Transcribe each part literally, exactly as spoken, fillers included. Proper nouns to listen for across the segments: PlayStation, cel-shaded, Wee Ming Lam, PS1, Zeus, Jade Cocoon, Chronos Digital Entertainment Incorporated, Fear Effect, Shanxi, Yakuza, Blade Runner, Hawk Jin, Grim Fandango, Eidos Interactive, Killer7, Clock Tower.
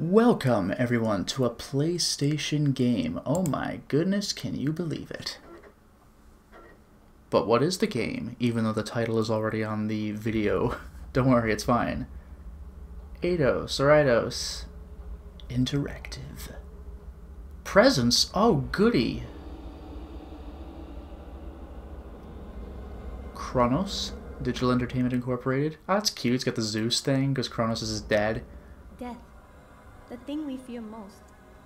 Welcome, everyone, to a PlayStation game. Oh my goodness, can you believe it? But what is the game, even though the title is already on the video? Don't worry, it's fine. Eidos, or Eidos Interactive. Presents? Oh, goody! Chronos Digital Entertainment Incorporated. Oh, that's cute. It's got the Zeus thing, because Chronos is his dad. Death. The thing we fear most.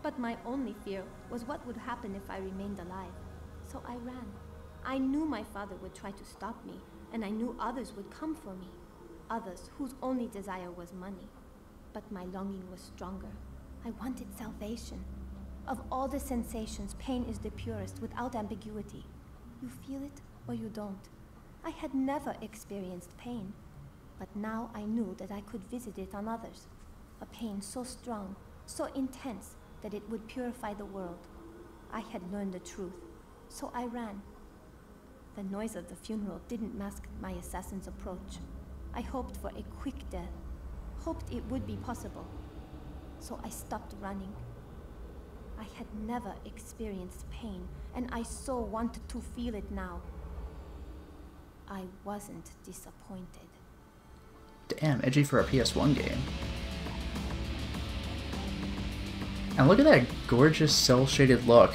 But my only fear was what would happen if I remained alive. So I ran. I knew my father would try to stop me, and I knew others would come for me. Others whose only desire was money. But my longing was stronger. I wanted salvation. Of all the sensations, pain is the purest, without ambiguity. You feel it or you don't. I had never experienced pain, but now I knew that I could visit it on others. A pain so strong, so intense, that it would purify the world. I had learned the truth, so I ran. The noise of the funeral didn't mask my assassin's approach. I hoped for a quick death, hoped it would be possible. So I stopped running. I had never experienced pain, and I so wanted to feel it now. I wasn't disappointed. Damn, edgy for a P S one game. And look at that gorgeous cel-shaded look.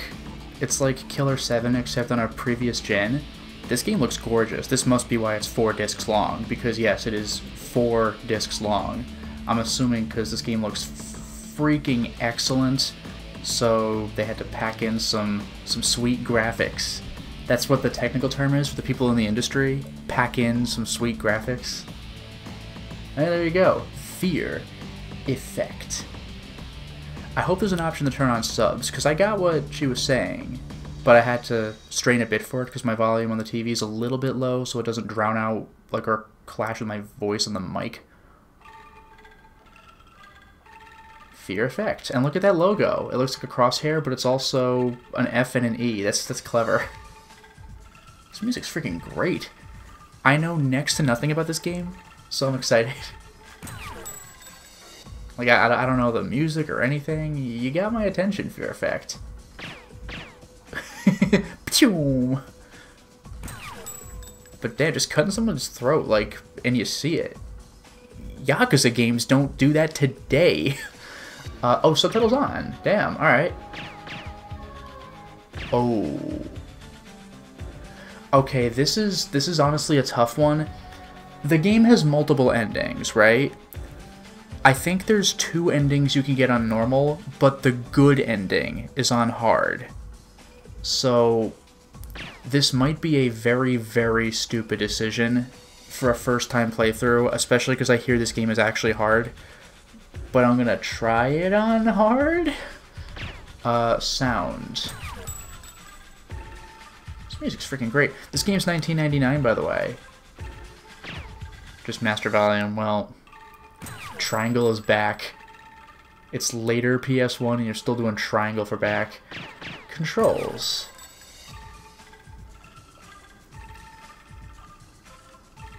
It's like Killer seven except on our previous gen. This game looks gorgeous. This must be why it's four discs long, because yes, it is four discs long. I'm assuming because this game looks freaking excellent, so they had to pack in some, some sweet graphics. That's what the technical term is for the people in the industry. Pack in some sweet graphics. And there you go. Fear Effect. I hope there's an option to turn on subs, because I got what she was saying, but I had to strain a bit for it because my volume on the T V is a little bit low, so it doesn't drown out like or clash with my voice on the mic. Fear Effect. And look at that logo. It looks like a crosshair, but it's also an F and an E. That's, that's clever. This music's freaking great. I know next to nothing about this game, so I'm excited. Like, I, I don't know the music or anything. You got my attention, Fear Effect. But damn, just cutting someone's throat, like, and you see it. Yakuza games don't do that today. Uh, oh, subtitles on. Damn, alright. Oh. Okay, this is, this is honestly a tough one. The game has multiple endings, right? I think there's two endings you can get on normal, but the good ending is on hard. So this might be a very, very stupid decision for a first-time playthrough, especially because I hear this game is actually hard. But I'm gonna try it on hard? Uh, sound. This music's freaking great. This game's nineteen ninety-nine, by the way. Just master volume, well... Triangle is back. It's later P S one and you're still doing triangle for back. Controls.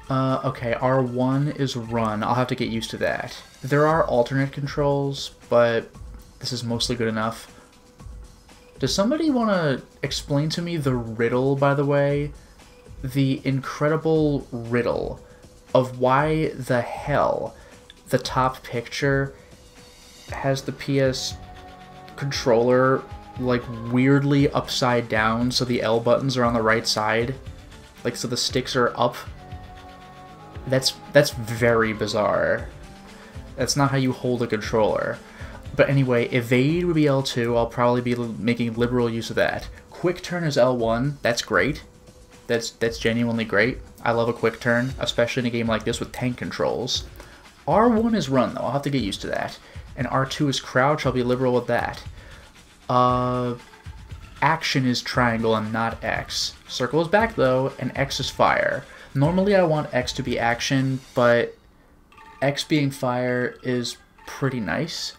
Uh, okay, R one is run. I'll have to get used to that. There are alternate controls, but this is mostly good enough. Does somebody want to explain to me the riddle, by the way? The incredible riddle of why the hell the top picture has the P S controller like weirdly upside down, so the L buttons are on the right side, like so the sticks are up. That's that's very bizarre. That's not how you hold a controller. But anyway, evade would be L two. I'll probably be making liberal use of that. Quick turn is L one. That's great. That's that's genuinely great. I love a quick turn, especially in a game like this with tank controls. R one is run, though. I'll have to get used to that. And R two is crouch. I'll be liberal with that. Uh, action is triangle and not X. Circle is back, though, and X is fire. Normally, I want X to be action, but X being fire is pretty nice.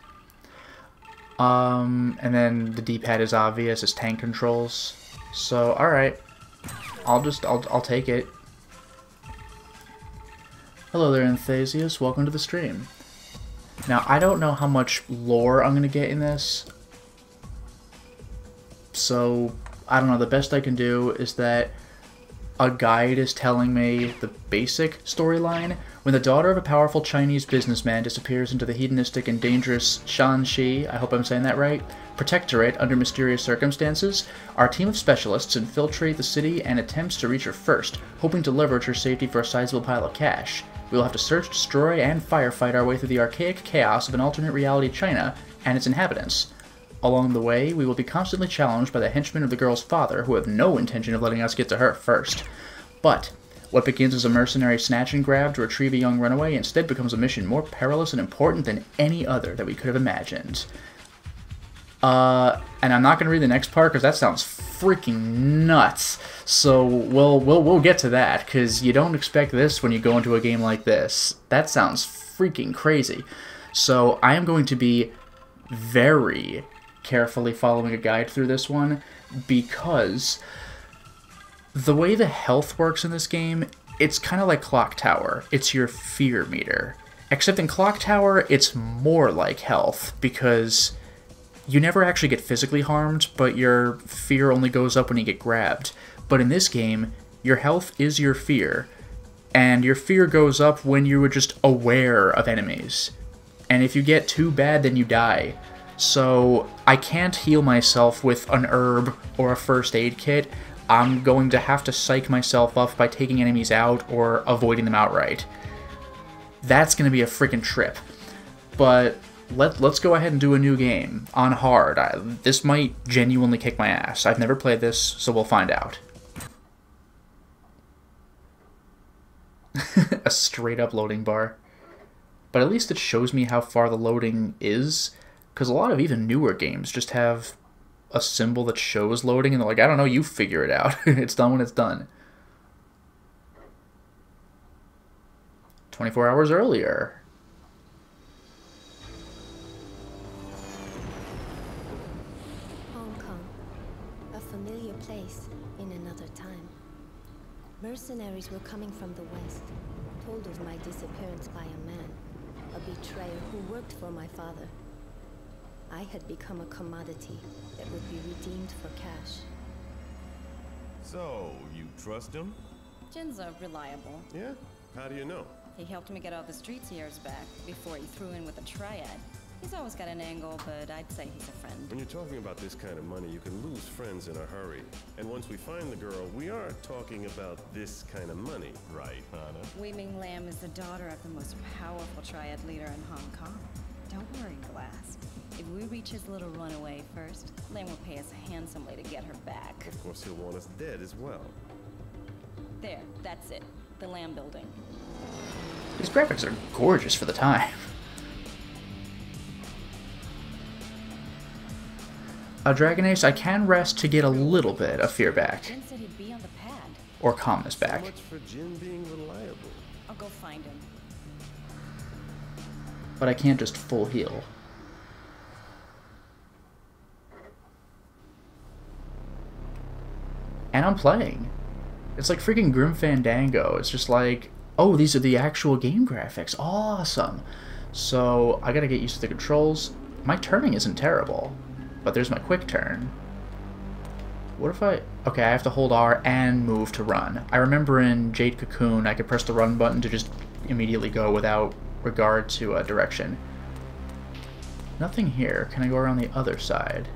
Um, and then the D-pad is obvious. It's tank controls. So, all right. I'll just... I'll, I'll take it. Hello there, enthusiasts. Welcome to the stream. Now, I don't know how much lore I'm going to get in this. So, I don't know. The best I can do is that a guide is telling me the basic storyline. When the daughter of a powerful Chinese businessman disappears into the hedonistic and dangerous Shanxi, I hope I'm saying that right, protectorate under mysterious circumstances, our team of specialists infiltrate the city and attempts to reach her first, hoping to leverage her safety for a sizable pile of cash. We will have to search, destroy, and firefight our way through the archaic chaos of an alternate reality China and its inhabitants. Along the way, we will be constantly challenged by the henchmen of the girl's father, who have no intention of letting us get to her first. But what begins as a mercenary snatch and grab to retrieve a young runaway instead becomes a mission more perilous and important than any other that we could have imagined. Uh, and I'm not going to read the next part because that sounds freaking nuts. So we'll we'll we'll get to that because you don't expect this when you go into a game like this. That sounds freaking crazy. So I am going to be very carefully following a guide through this one because the way the health works in this game, it's kind of like Clock Tower. It's your fear meter, except in Clock Tower, it's more like health because you never actually get physically harmed, but your fear only goes up when you get grabbed. But in this game, your health is your fear, and your fear goes up when you are just aware of enemies. And if you get too bad, then you die. So I can't heal myself with an herb or a first aid kit. I'm going to have to psych myself up by taking enemies out or avoiding them outright. That's going to be a freaking trip. But Let, let's go ahead and do a new game on hard. I, this might genuinely kick my ass. I've never played this, so we'll find out. A straight up loading bar. But at least it shows me how far the loading is, because a lot of even newer games just have a symbol that shows loading, and they're like, I don't know, you figure it out. It's done when it's done. twenty-four hours earlier. Mercenaries were coming from the west, told of my disappearance by a man, a betrayer who worked for my father. I had become a commodity that would be redeemed for cash. So, you trust him? Jin's are reliable. Yeah? How do you know? He helped me get out the streets years back, before he threw in with a triad. He's always got an angle, but I'd say he's a friend. When you're talking about this kind of money, you can lose friends in a hurry. And once we find the girl, we are talking about this kind of money, right, Hana? Wee Ming Lam is the daughter of the most powerful triad leader in Hong Kong. Don't worry, Glass. If we reach his little runaway first, Lam will pay us handsomely to get her back. Of course, he'll want us dead as well. There, that's it. The Lam building. These graphics are gorgeous for the time. A Dragon Ace, I can rest to get a little bit of fear back. Or calmness back. So much for Jin being reliable. I'll go find him. But I can't just full heal. And I'm playing. It's like freaking Grim Fandango. It's just like, oh, these are the actual game graphics. Awesome. So I gotta get used to the controls. My turning isn't terrible. But there's my quick turn. What if I... Okay, I have to hold R and move to run. I remember in Jade Cocoon, I could press the run button to just immediately go without regard to uh, direction. Nothing here. Can I go around the other side?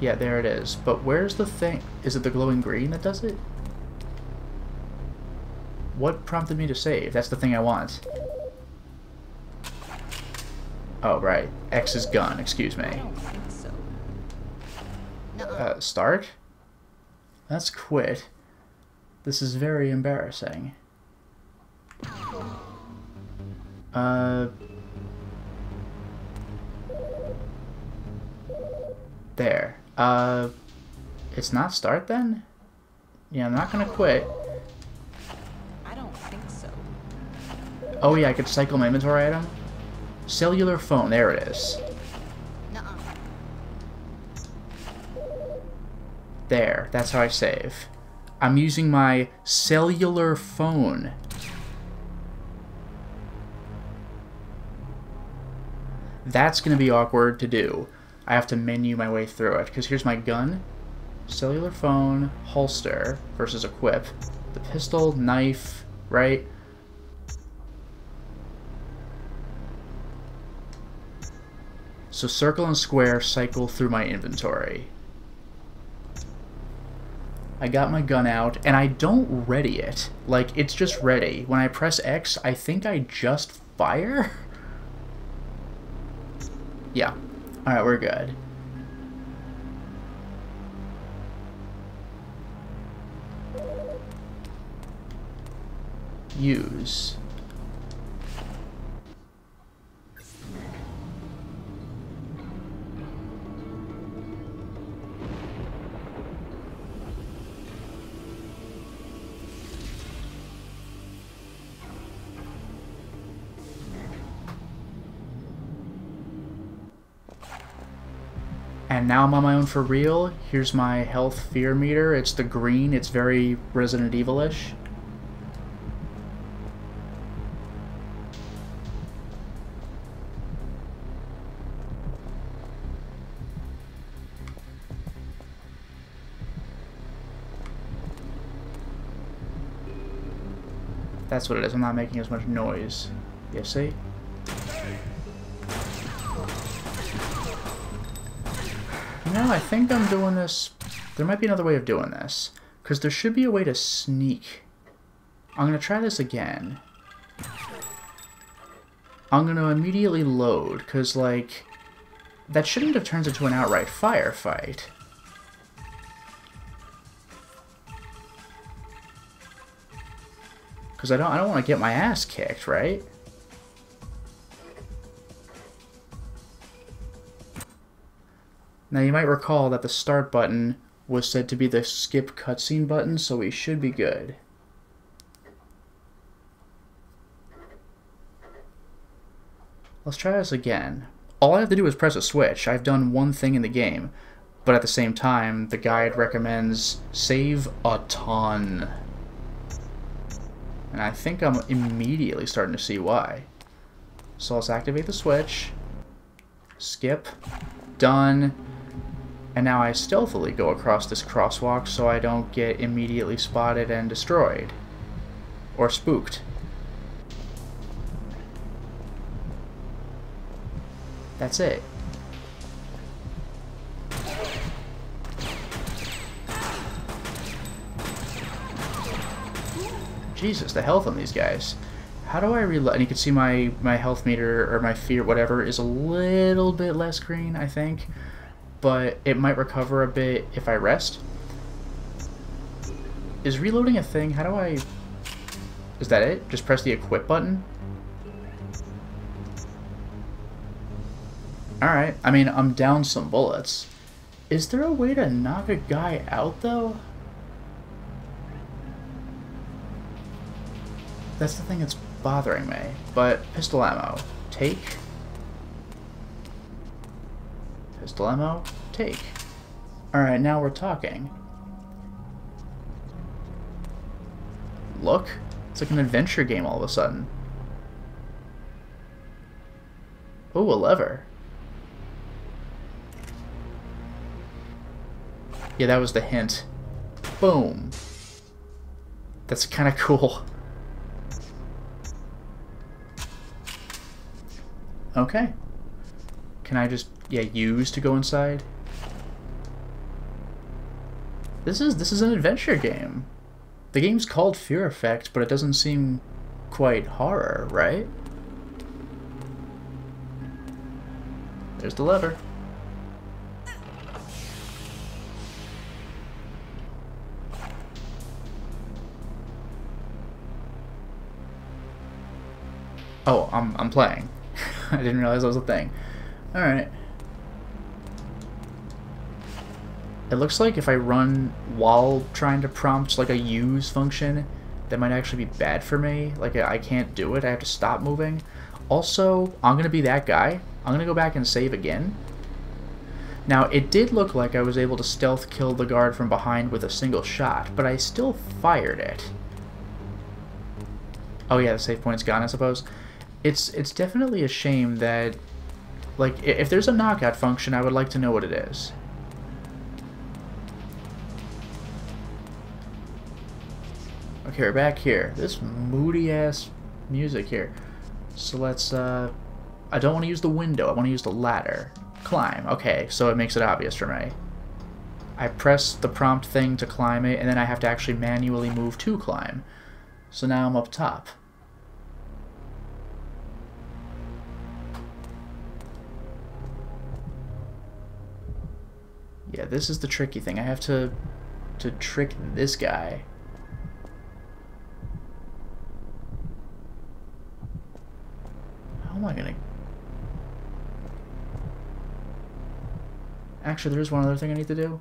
Yeah, there it is. But where's the thing? Is it the glowing green that does it? What prompted me to save? That's the thing I want. Oh, right. X is gun, excuse me. Uh, start? That's quit. This is very embarrassing. Uh... There. Uh... It's not start, then? Yeah, I'm not gonna quit. I don't think so. Oh yeah, I could cycle my inventory item? Cellular phone, there it is. Nuh-uh. There, that's how I save. I'm using my cellular phone. That's going to be awkward to do. I have to menu my way through it, because here's my gun, cellular phone, holster versus equip, the pistol, knife, right? So circle and square cycle through my inventory. I got my gun out, and I don't ready it. Like, it's just ready. When I press X, I think I just fire? Yeah. Alright, we're good. Use. And now I'm on my own for real. Here's my health fear meter. It's the green. It's very Resident Evil-ish. That's what it is. I'm not making as much noise. You see? No, I think I'm doing this. There might be another way of doing this, because there should be a way to sneak. I'm going to try this again. I'm going to immediately load, because, like, that shouldn't have turned into an outright firefight. Because I don't, I don't want to get my ass kicked, right? Now you might recall that the start button was said to be the skip cutscene button, so we should be good. Let's try this again. All I have to do is press a switch. I've done one thing in the game, but at the same time, the guide recommends save a ton. And I think I'm immediately starting to see why. So let's activate the switch. Skip. Done. And now I stealthily go across this crosswalk so I don't get immediately spotted and destroyed. Or spooked. That's it. Jesus, the health on these guys. How do I reload? And you can see my, my health meter, or my fear, whatever, is a little bit less green, I think. But it might recover a bit if I rest. Is reloading a thing? How do I... Is that it? Just press the equip button? Alright, I mean, I'm down some bullets. Is there a way to knock a guy out, though? That's the thing that's bothering me. But, pistol ammo. Take. Pistol ammo, take. Alright, now we're talking. Look, it's like an adventure game all of a sudden. Ooh, a lever. Yeah, that was the hint. Boom. That's kind of cool. Okay. Can I just... Yeah, use to go inside. This is this is an adventure game. The game's called Fear Effect, but it doesn't seem quite horror, right? There's the lever. Oh, I'm I'm playing. I didn't realize that was a thing. All right. It looks like if I run while trying to prompt like a use function, that might actually be bad for me. Like, I can't do it. I have to stop moving. Also, I'm going to be that guy. I'm going to go back and save again. Now, it did look like I was able to stealth kill the guard from behind with a single shot, but I still fired it. Oh yeah, the save point's gone, I suppose. It's, it's definitely a shame that Like, if there's a knockout function, I would like to know what it is. Okay, we're back here. This moody-ass music here. So let's, uh... I don't want to use the window. I want to use the ladder. Climb. Okay, so it makes it obvious for me. I press the prompt thing to climb it, and then I have to actually manually move to climb. So now I'm up top. Yeah, this is the tricky thing. I have to to trick this guy. How am I gonna... Actually, there's one other thing I need to do.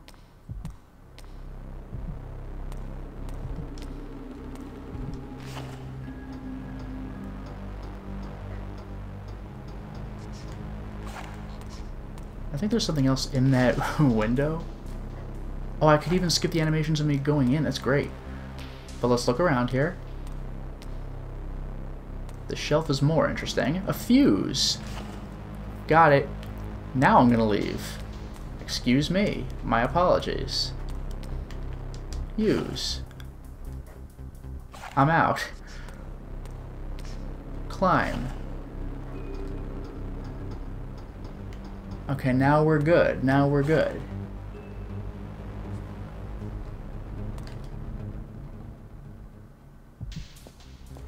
I think there's something else in that window. Oh, I could even skip the animations of me going in. That's great. But let's look around here. The shelf is more interesting. A fuse. Got it. Now I'm gonna leave. Excuse me. My apologies. Use. I'm out. Climb. Okay, now we're good. Now we're good.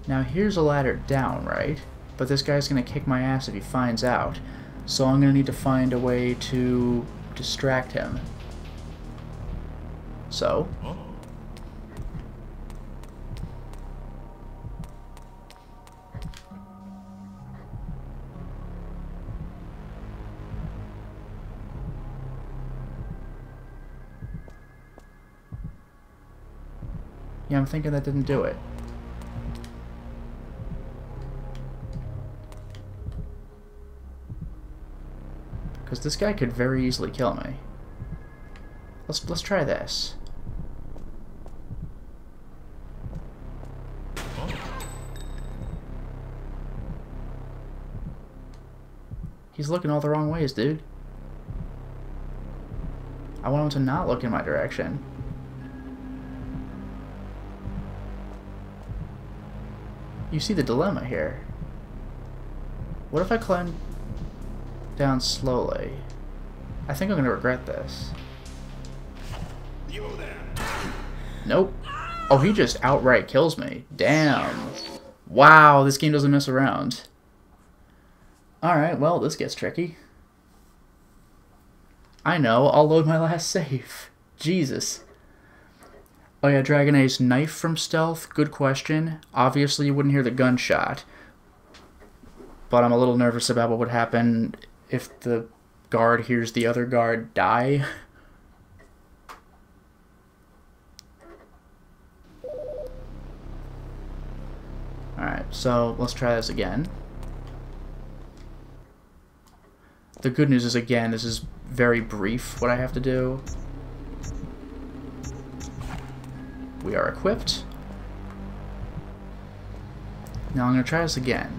Now here's a ladder down, right? But this guy's gonna kick my ass if he finds out. So I'm gonna need to find a way to distract him. So? Yeah, I'm thinking that didn't do it. Because this guy could very easily kill me. Let's let's try this. He's looking all the wrong ways, dude. I want him to not look in my direction. You see the dilemma here. What if I climb down slowly? I think I'm gonna regret this. You there. Nope. Oh, he just outright kills me. Damn. Wow, this game doesn't mess around. Alright, well, this gets tricky. I know, I'll load my last save. Jesus. Oh yeah, Dragon Ace, knife from stealth? Good question. Obviously you wouldn't hear the gunshot. But I'm a little nervous about what would happen if the guard hears the other guard die. Alright, so let's try this again. The good news is, again, this is very brief what I have to do. We are equipped. Now I'm going to try this again.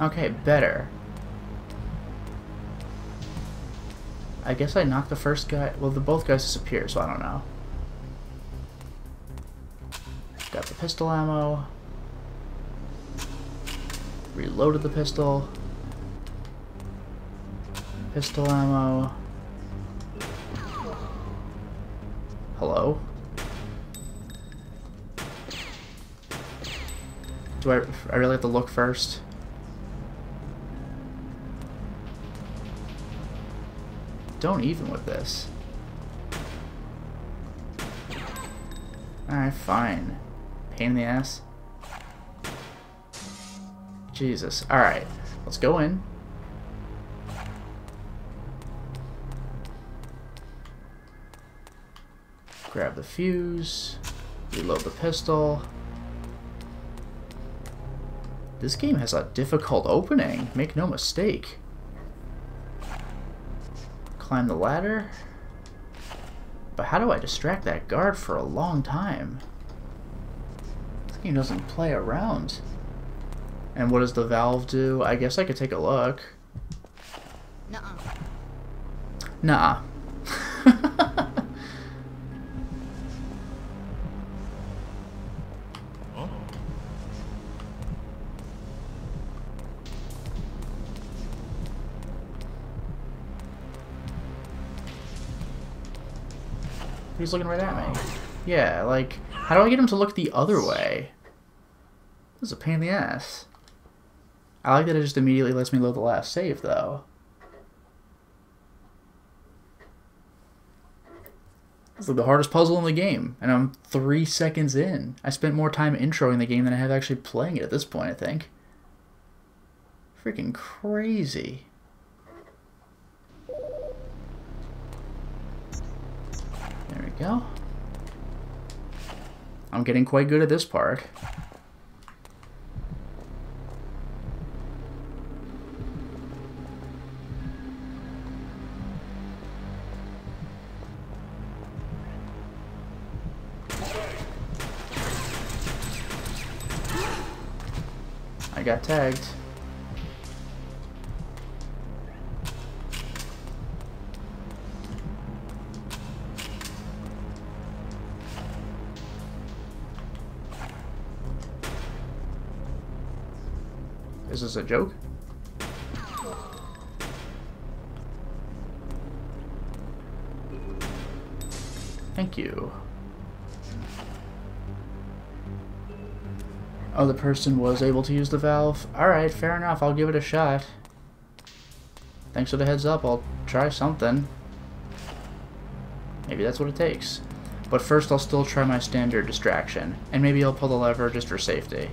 Okay, better. I guess I knocked the first guy. Well, the both guys disappear, so I don't know. Got the pistol ammo. Reloaded the pistol. Pistol ammo. Hello? Do I, I really have to look first? Don't even with this. Alright, fine. Pain in the ass. Jesus. Alright, let's go in. Grab the fuse. Reload the pistol. This game has a difficult opening, make no mistake. Climb the ladder. But how do I distract that guard for a long time? This game doesn't play around. And what does the valve do? I guess I could take a look. Nuh-uh. Nah. He's looking right at me. Yeah, like, how do I get him to look the other way? This is a pain in the ass. I like that it just immediately lets me load the last save, though. It's like the hardest puzzle in the game, and I'm three seconds in. I spent more time introing the game than I have actually playing it at this point, I think. Freaking crazy. There we go. I'm getting quite good at this part. I got tagged. Is this a joke? Thank you. Oh, the person was able to use the valve? Alright, fair enough, I'll give it a shot. Thanks for the heads up, I'll try something. Maybe that's what it takes. But first I'll still try my standard distraction, and maybe I'll pull the lever just for safety.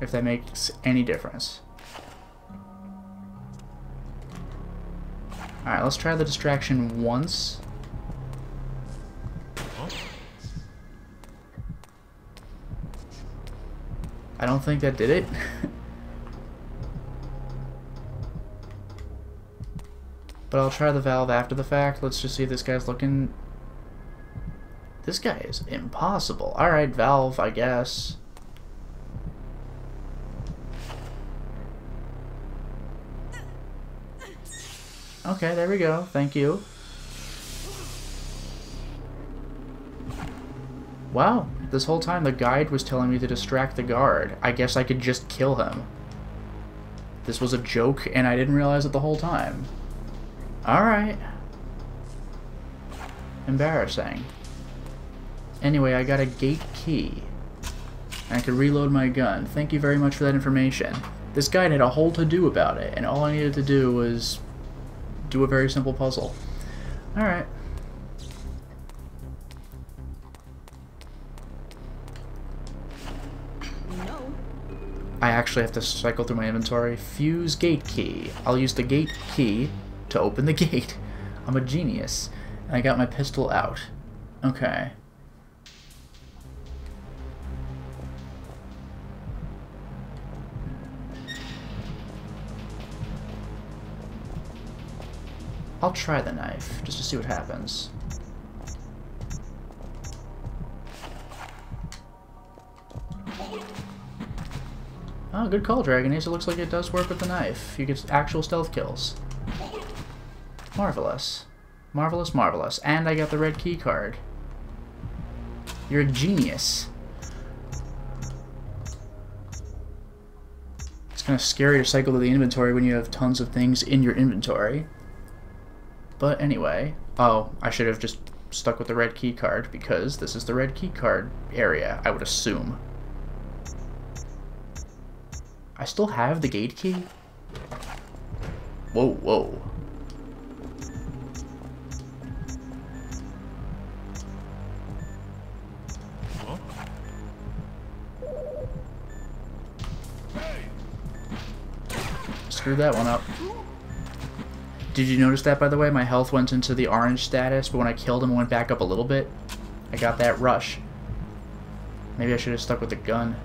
If that makes any difference. Alright, let's try the distraction once. I don't think that did it. But I'll try the valve after the fact. Let's just see if this guy's looking. This guy is impossible. Alright, valve, I guess. Okay, there we go. Thank you. Wow, this whole time the guide was telling me to distract the guard. I guess I could just kill him. This was a joke, and I didn't realize it the whole time. Alright. Embarrassing. Anyway, I got a gate key. And I could reload my gun. Thank you very much for that information. This guide had a whole to-do about it, and all I needed to do was do a very simple puzzle. Alright. No. I actually have to cycle through my inventory. Fuse gate key. I'll use the gate key to open the gate. I'm a genius. And I got my pistol out. Okay. I'll try the knife, just to see what happens. Oh, good call, Dragon Ace. It looks like it does work with the knife. You get actual stealth kills. Marvelous. Marvelous, marvelous. And I got the red key card. You're a genius. It's kind of scary to cycle through the inventory when you have tons of things in your inventory. But anyway, oh, I should have just stuck with the red key card because this is the red key card area, I would assume. I still have the gate key? Whoa, whoa. Screwed that one up. Did you notice that, by the way? My health went into the orange status, but when I killed him, it went back up a little bit. I got that rush. Maybe I should have stuck with the gun.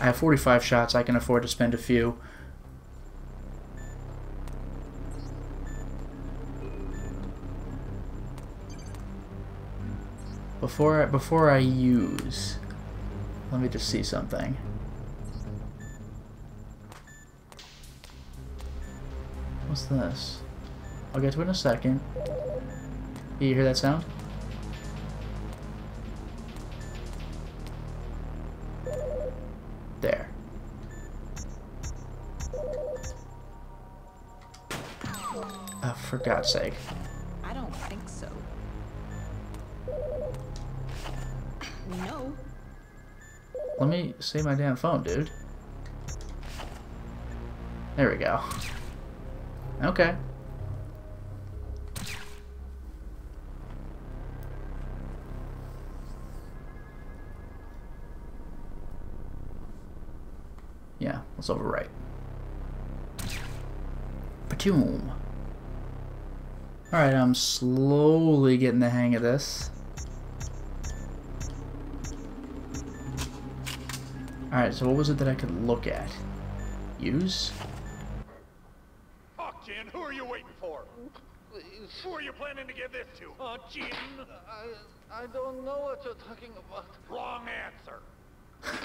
I have forty-five shots. I can afford to spend a few. Before I, before I use, let me just see something. What's this? I'll get to it in a second. You hear that sound? There. Oh, for God's sake. I don't think so. No. Let me see my damn phone, dude. There we go. Okay. Yeah, let's overwrite. Patoom. Alright, I'm slowly getting the hang of this. Alright, so what was it that I could look at? Use? Hawk Jin, who are you waiting for? Please. Who are you planning to give this to? Hawk Jin? I, I don't know what you're talking about. Wrong answer.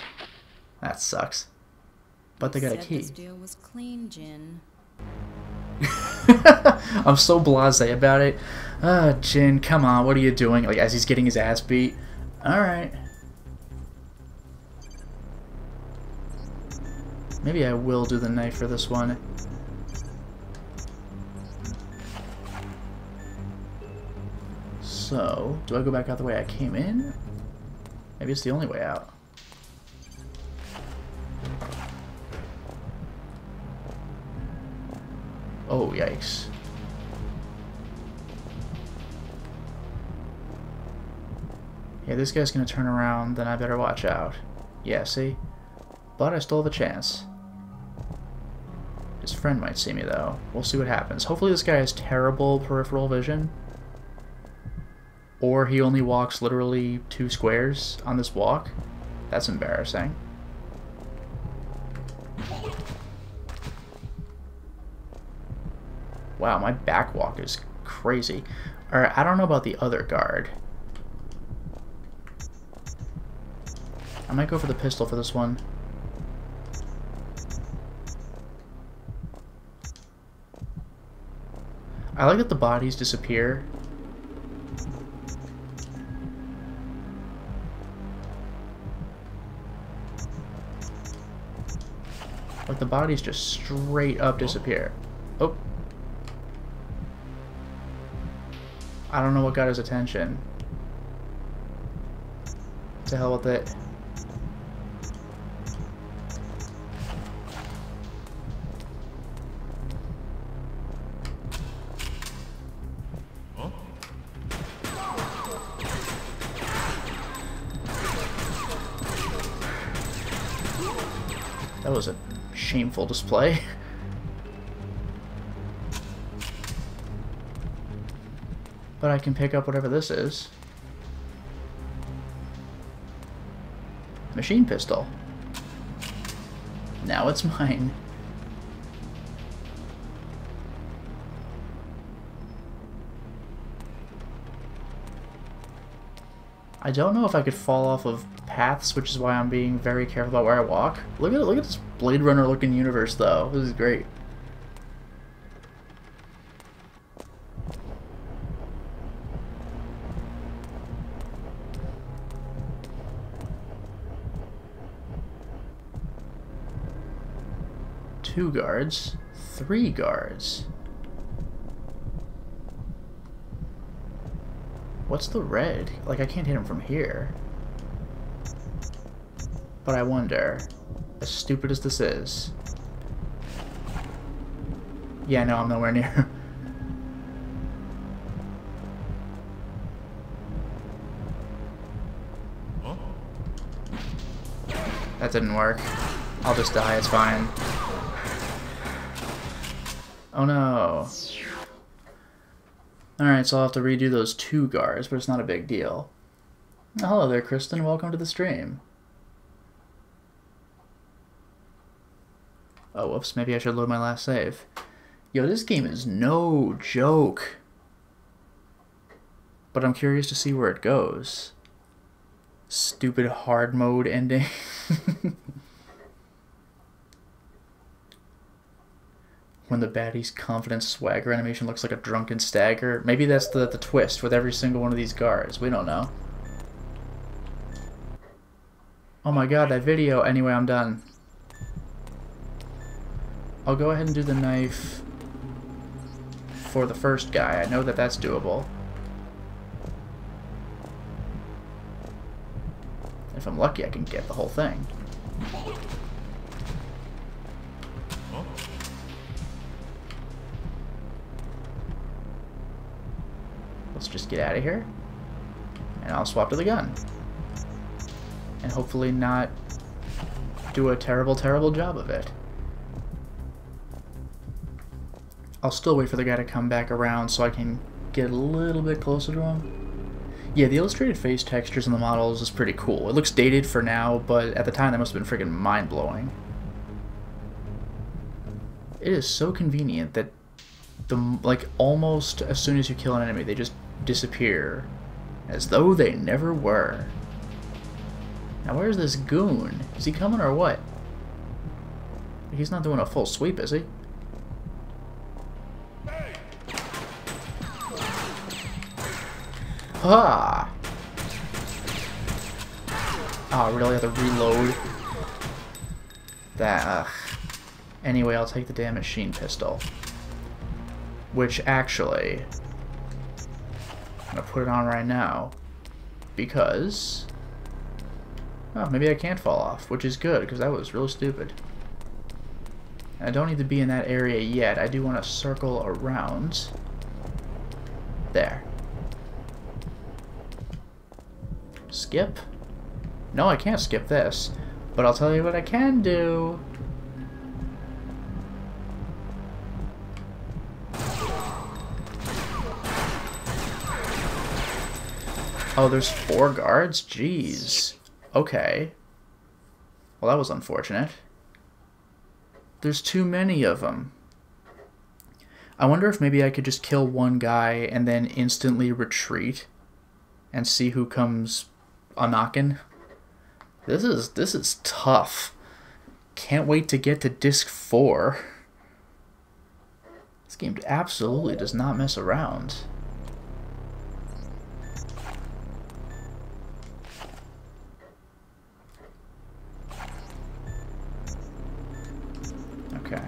That sucks. But they got a key. This deal was clean, Jin. I'm so blasé about it. Ah, oh, Jin, come on, what are you doing? Like, as he's getting his ass beat. Alright. Maybe I will do the knife for this one. So, do I go back out the way I came in? Maybe it's the only way out. Oh, yikes. Yeah, this guy's gonna turn around, then I better watch out. Yeah, see? But I still have a chance. His friend might see me, though. We'll see what happens. Hopefully this guy has terrible peripheral vision. Or he only walks literally two squares on this walk. That's embarrassing. Wow, my back walk is crazy. Alright, I don't know about the other guard. I might go for the pistol for this one. I like that the bodies disappear. But the bodies just straight up disappear. Oh. I don't know what got his attention. To hell with it. That was a shameful display. But I can pick up whatever this is. Machine pistol. Now it's mine. I don't know if I could fall off of paths, which is why I'm being very careful about where I walk. Look at look at this Blade Runner looking universe though. This is great. Two guards, three guards. What's the red? Like, I can't hit him from here. But I wonder, as stupid as this is. Yeah, no, I'm nowhere near him. Huh? That didn't work. I'll just die, it's fine. Oh no. Alright, so I'll have to redo those two guards, but it's not a big deal. Hello there, Kristen. Welcome to the stream. Oh, whoops, maybe I should load my last save. Yo, this game is no joke. But I'm curious to see where it goes. Stupid hard mode ending. When the baddie's confident swagger animation looks like a drunken stagger. Maybe that's the, the twist with every single one of these guards. We don't know. Oh my god, that video. Anyway, I'm done. I'll go ahead and do the knife for the first guy. I know that that's doable. If I'm lucky, I can get the whole thing. Oh. Let's just get out of here, and I'll swap to the gun. And hopefully not do a terrible, terrible job of it. I'll still wait for the guy to come back around so I can get a little bit closer to him. Yeah, the illustrated face textures in the models is pretty cool. It looks dated for now, but at the time that must have been freaking mind-blowing. It is so convenient that, the like, almost as soon as you kill an enemy, they just disappear. As though they never were. Now where's this goon? Is he coming or what? He's not doing a full sweep, is he? Ah! Oh, really? I have to reload? That, ugh. Anyway, I'll take the damn machine pistol. Which, actually... I'm gonna put it on right now. Because... oh, maybe I can't fall off, which is good, because that was really stupid. And I don't need to be in that area yet. I do want to circle around. There. Skip? No, I can't skip this, but I'll tell you what I can do. Oh, there's four guards? Jeez. Okay. Well, that was unfortunate. There's too many of them. I wonder if maybe I could just kill one guy and then instantly retreat and see who comes a-knockin'. This is this is tough. Can't wait to get to disc four. This game absolutely does not mess around. Okay.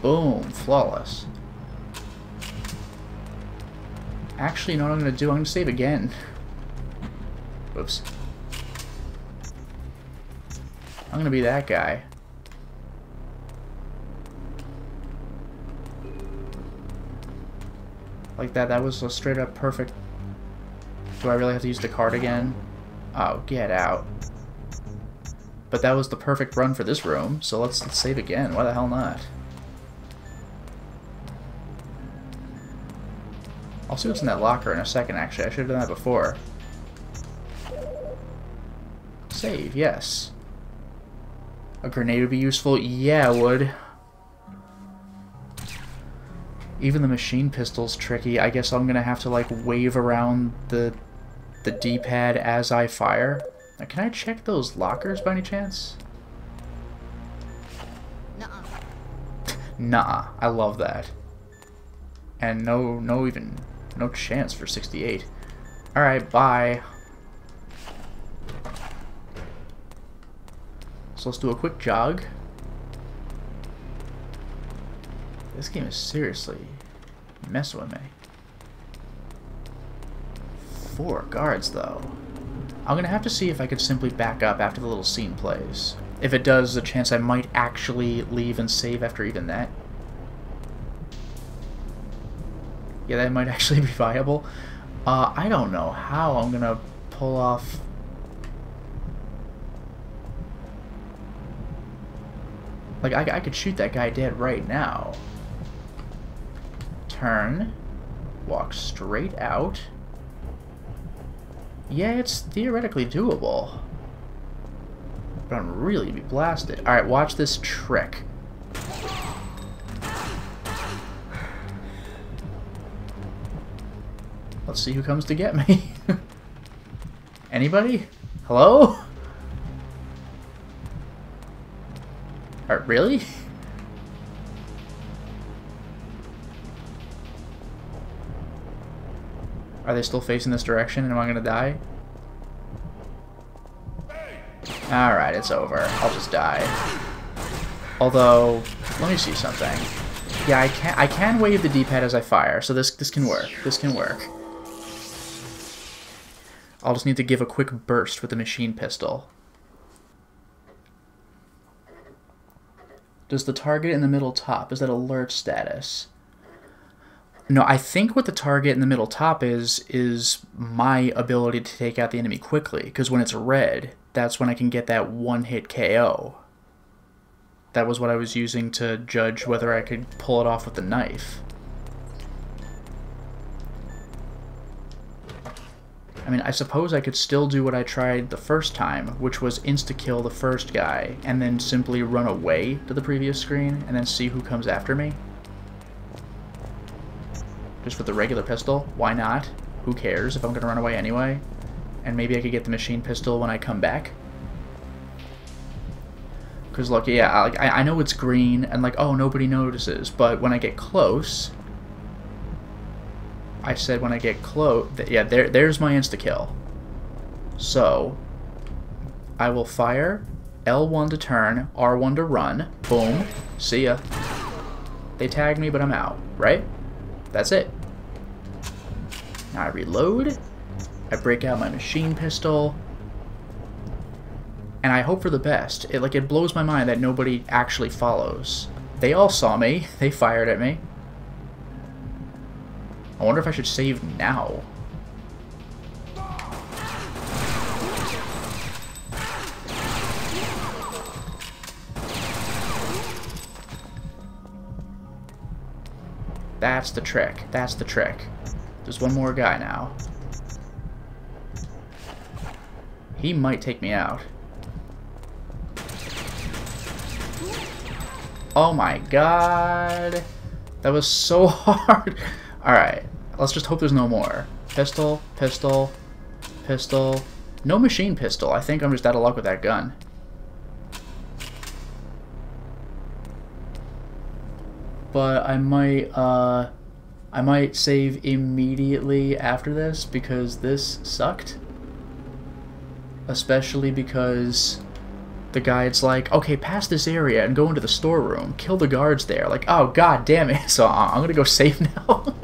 Boom, flawless. Actually, you know what I'm gonna do? I'm gonna save again. Whoops. I'm gonna be that guy. Like that, that was a straight up perfect. Do I really have to use the card again? Oh, get out. But that was the perfect run for this room, so let's, let's save again. Why the hell not? I'll see what's in that locker in a second, actually. I should have done that before. Save, yes. A grenade would be useful? Yeah, it would. Even the machine pistol's tricky. I guess I'm gonna have to, like, wave around the, the D-pad as I fire. Now, can I check those lockers by any chance? Nuh-uh. Nuh-uh. I love that. And no, no even... no chance for sixty-eight. Alright, bye. So let's do a quick jog. This game is seriously messing with me. Four guards, though. I'm gonna have to see if I could simply back up after the little scene plays. If it does, there's a chance I might actually leave and save after even that. Yeah, that might actually be viable. Uh, I don't know how I'm gonna pull off Like, I, I could shoot that guy dead right now. Turn. Walk straight out. Yeah, it's theoretically doable. But I'm really be blasted. Alright, watch this trick. Let's see who comes to get me. Anybody? Hello? Alright, really? Are they still facing this direction and am I gonna die? Alright, it's over. I'll just die. Although, let me see something. Yeah, I can I can wave the D-pad as I fire, so this this can work. This can work. I'll just need to give a quick burst with the machine pistol. Does the target in the middle top, is that alert status? No, I think what the target in the middle top is, is my ability to take out the enemy quickly. Because when it's red, that's when I can get that one-hit K O. That was what I was using to judge whether I could pull it off with the knife. I mean, I suppose I could still do what I tried the first time, which was insta-kill the first guy, and then simply run away to the previous screen, and then see who comes after me. Just with the regular pistol, why not? Who cares if I'm gonna run away anyway? And maybe I could get the machine pistol when I come back. Because look, yeah, I, like, I know it's green, and like, oh, nobody notices, but when I get close... I said when I get close, yeah, there, there's my insta-kill. So, I will fire, L one to turn, R one to run, boom, see ya. They tagged me, but I'm out, right? That's it. Now I reload, I break out my machine pistol, and I hope for the best. It, like, it blows my mind that nobody actually follows. They all saw me, they fired at me. I wonder if I should save now. That's the trick. That's the trick. There's one more guy now. He might take me out. Oh my god. That was so hard. Alright, let's just hope there's no more. Pistol, pistol, pistol. No machine pistol. I think I'm just out of luck with that gun. But I might, uh, I might save immediately after this because this sucked. Especially because the guide's like, okay, pass this area and go into the storeroom. Kill the guards there. Like, oh, god damn it. So I'm gonna go save now.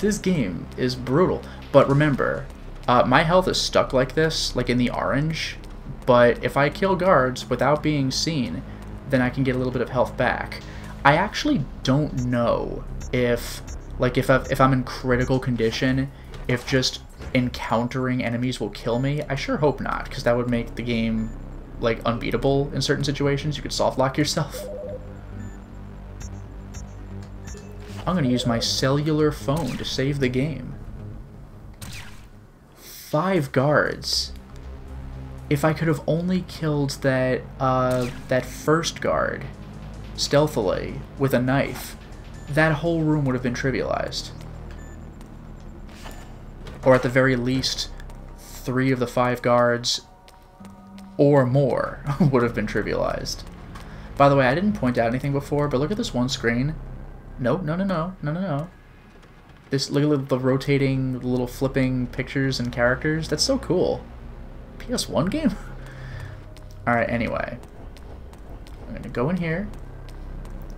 This game is brutal. But remember, uh, my health is stuck like this, like in the orange. But if I kill guards without being seen, then I can get a little bit of health back. I actually don't know if, like, if, I've, if I'm in critical condition, if just encountering enemies will kill me. I sure hope not, because that would make the game, like, unbeatable in certain situations. You could softlock yourself. I'm gonna use my cellular phone to save the game. Five guards. If I could have only killed that, uh, that first guard stealthily with a knife, that whole room would have been trivialized. Or at the very least, three of the five guards or more would have been trivialized. By the way, I didn't point out anything before, but look at this one screen. Nope, no, no, no, no, no, no. This, look at the rotating, little flipping pictures and characters. That's so cool. P S one game? Alright, anyway. I'm gonna go in here.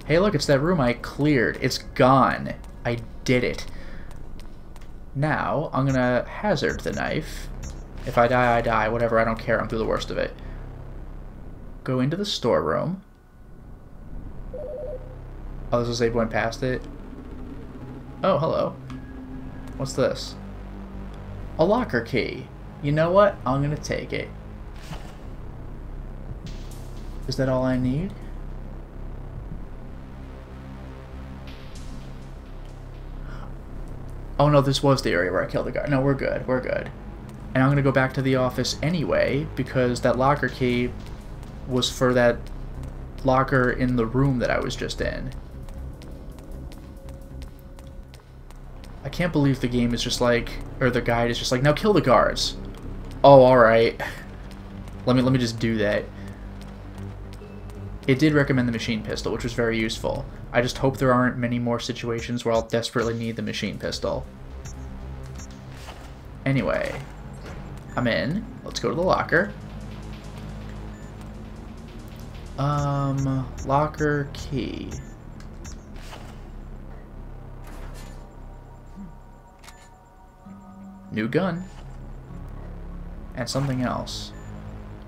Hey, look, it's that room I cleared. It's gone. I did it. Now, I'm gonna hazard the knife. If I die, I die. Whatever, I don't care. I'm through the worst of it. Go into the storeroom. Oh, this is a save point past it. Oh, hello. What's this? A locker key. You know what? I'm gonna take it. Is that all I need? Oh no, this was the area where I killed the guy. No, we're good, we're good. And I'm gonna go back to the office anyway, because that locker key was for that locker in the room that I was just in. I can't believe the game is just like, or the guide is just like, now kill the guards. Oh, alright. Let me, let me just do that. It did recommend the machine pistol, which was very useful. I just hope there aren't many more situations where I'll desperately need the machine pistol. Anyway, I'm in. Let's go to the locker. Um, locker key. New gun. And something else.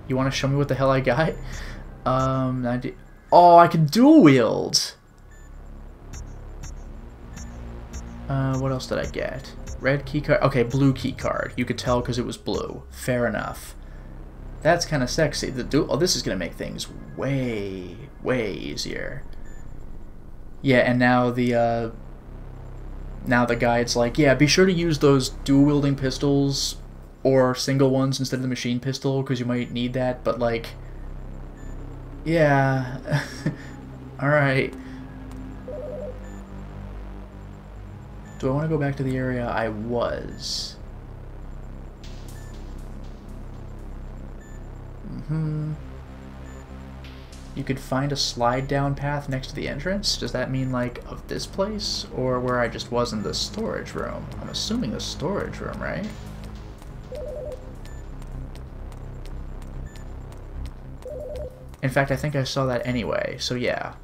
You want to show me what the hell I got? Um, ninety. Oh, I can dual wield! Uh, what else did I get? Red key card. Okay, blue key card. You could tell because it was blue. Fair enough. That's kind of sexy. The dual. Oh, this is going to make things way, way easier. Yeah, and now the, uh... now the guide's like, yeah, be sure to use those dual-wielding pistols or single ones instead of the machine pistol, because you might need that, but, like... yeah... alright. Do I want to go back to the area I was? Mm-hmm. You could find a slide-down path next to the entrance? Does that mean, like, of this place? Or where I just was in the storage room? I'm assuming the storage room, right? In fact, I think I saw that anyway, so yeah.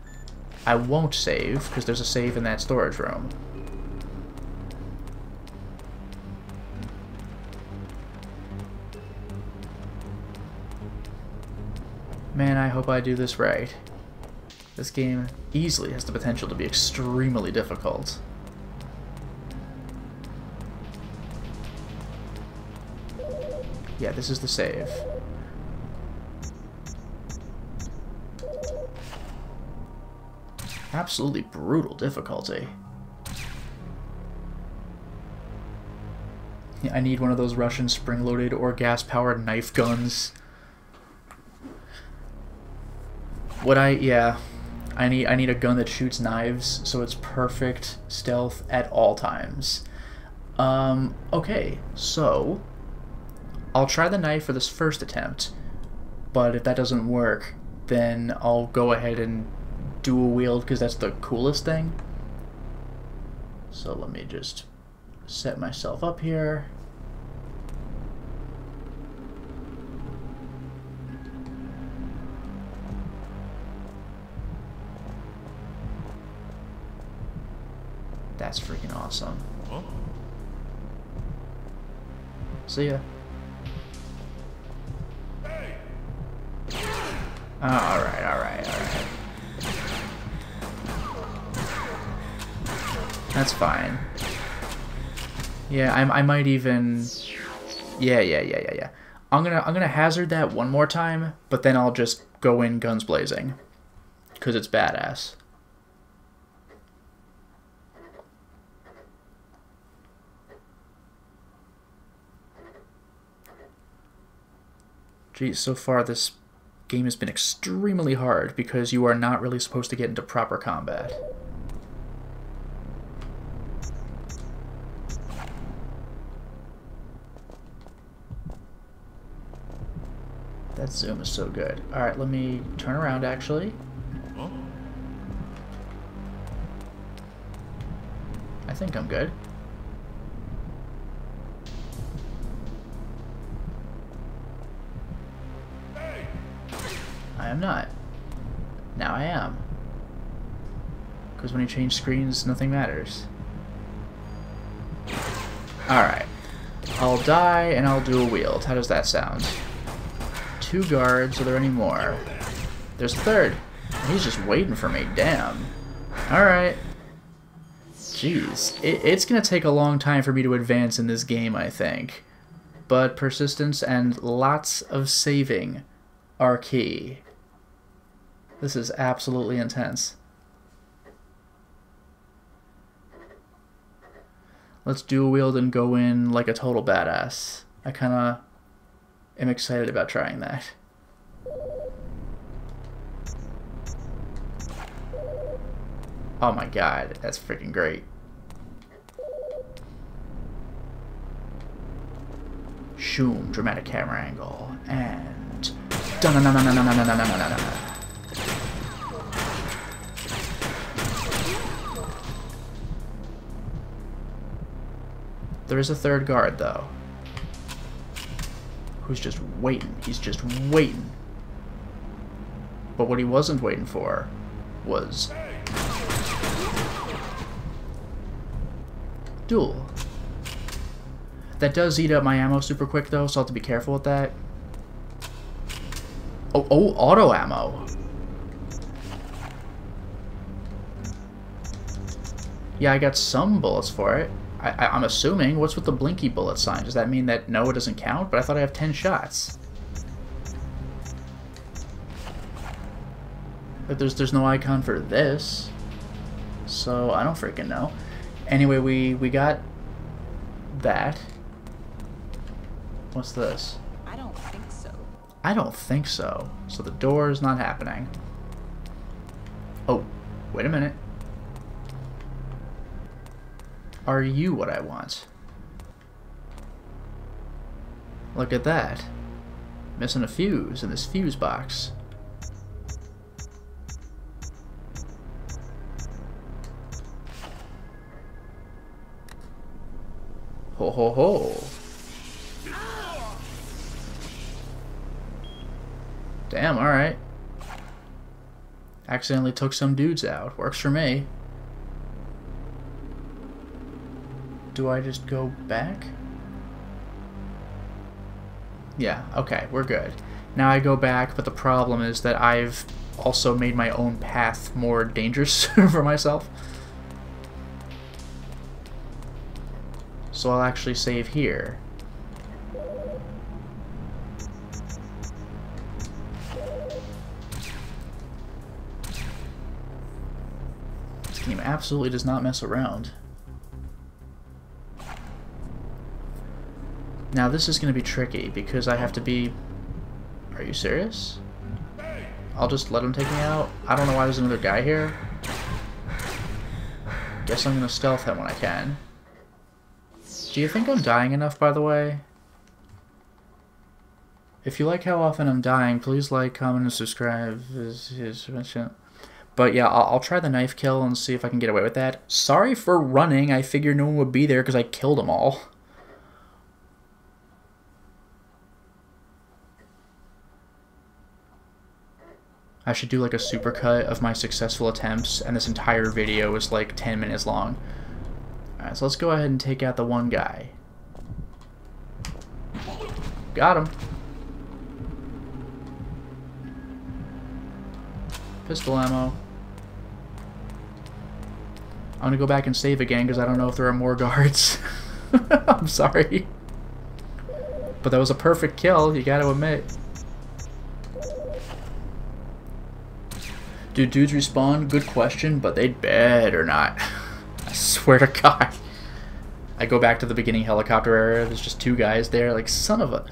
I won't save, because there's a save in that storage room. Man, I hope I do this right. This game easily has the potential to be extremely difficult. Yeah, this is the save. Absolutely brutal difficulty. Yeah, I need one of those Russian spring-loaded or gas-powered knife guns. What I, yeah, I need I need a gun that shoots knives, so it's perfect stealth at all times. Um, okay, so I'll try the knife for this first attempt, but if that doesn't work, then I'll go ahead and dual wield, because that's the coolest thing. So let me just set myself up here. That's freaking awesome. Oh. See ya. Hey. Oh, alright, alright, alright. That's fine. Yeah, I, I might even... Yeah, yeah, yeah, yeah, yeah. I'm gonna, I'm gonna hazard that one more time, but then I'll just go in guns blazing. Because it's badass. Geez, so far this game has been extremely hard because you are not really supposed to get into proper combat. That zoom is so good. Alright, let me turn around actually. I think I'm good. I'm not. Now I am. Because when you change screens, nothing matters. Alright. I'll die and I'll dual wield. How does that sound? Two guards, are there any more? There's a third. He's just waiting for me, damn. Alright. Jeez. It, it's gonna take a long time for me to advance in this game, I think. But persistence and lots of saving are key. This is absolutely intense. Let's dual wield and go in like a total badass. I kind of am excited about trying that. Oh my god, that's freaking great. Shoom, dramatic camera angle, and... There is a third guard, though, who's just waiting. He's just waiting. But what he wasn't waiting for was... duel. That does eat up my ammo super quick, though, so I'll have to be careful with that. Oh, oh, auto ammo. Yeah, I got some bullets for it. I, I, I'm assuming. What's with the blinky bullet sign? Does that mean that no, it doesn't count? But I thought I have ten shots. But there's there's no icon for this, so I don't freaking know. Anyway, we we got that. What's this? I don't think so. I don't think so. So the door is not happening. Oh, wait a minute. Are you what I want? Look at that. Missing a fuse in this fuse box. Ho ho ho. Damn, alright. Accidentally took some dudes out. Works for me. Do I just go back? Yeah, okay, we're good. Now I go back, but the problem is that I've also made my own path more dangerous for myself. So I'll actually save here. This game absolutely does not mess around. Now this is going to be tricky because I have to be... Are you serious? I'll just let him take me out. I don't know why there's another guy here. Guess I'm going to stealth him when I can. Do you think I'm dying enough, by the way? If you like how often I'm dying, please like, comment, and subscribe. But yeah, I'll, I'll try the knife kill and see if I can get away with that. Sorry for running. I figured no one would be there because I killed them all. I should do like a supercut of my successful attempts, and this entire video is like ten minutes long. Alright, so let's go ahead and take out the one guy. Got him. Pistol ammo. I'm gonna go back and save again because I don't know if there are more guards. I'm sorry. But that was a perfect kill, you gotta admit. Do dudes respawn? Good question, but they'd better not. I swear to God. I go back to the beginning helicopter area. There's just two guys there. Like, son of a...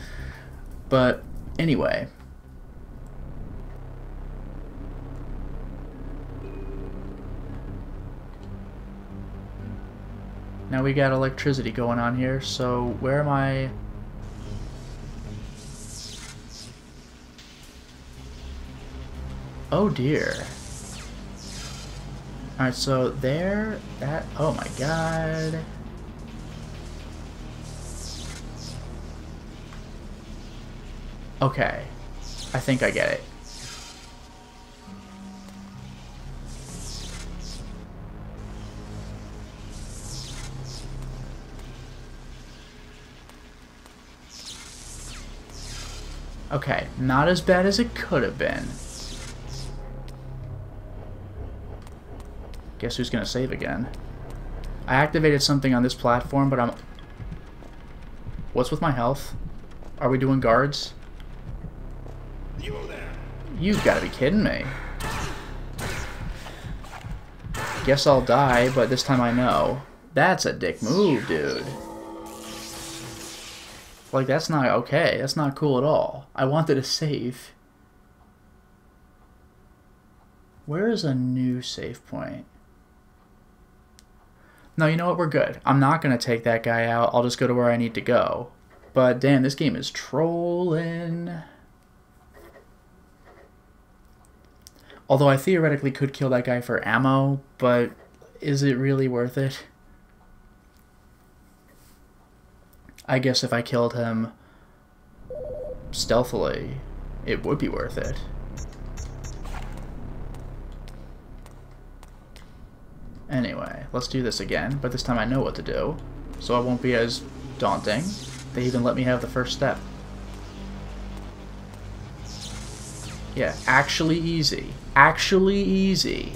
But, anyway. Now we got electricity going on here, so where am I... Oh dear. Alright, so there, that, oh my god. Okay, I think I get it. Okay, not as bad as it could have been. Guess who's gonna save again? I activated something on this platform, but I'm... What's with my health? Are we doing guards? You there. You've got to be kidding me. Guess I'll die, but this time I know. That's a dick move, dude. Like, that's not okay. That's not cool at all. I wanted a save. Where is a new save point? No, you know what? We're good. I'm not going to take that guy out. I'll just go to where I need to go. But damn, this game is trolling. Although I theoretically could kill that guy for ammo, but is it really worth it? I guess if I killed him stealthily, it would be worth it. Anyway, let's do this again, but this time I know what to do, so it won't be as daunting. They even let me have the first step. Yeah, actually easy. Actually easy.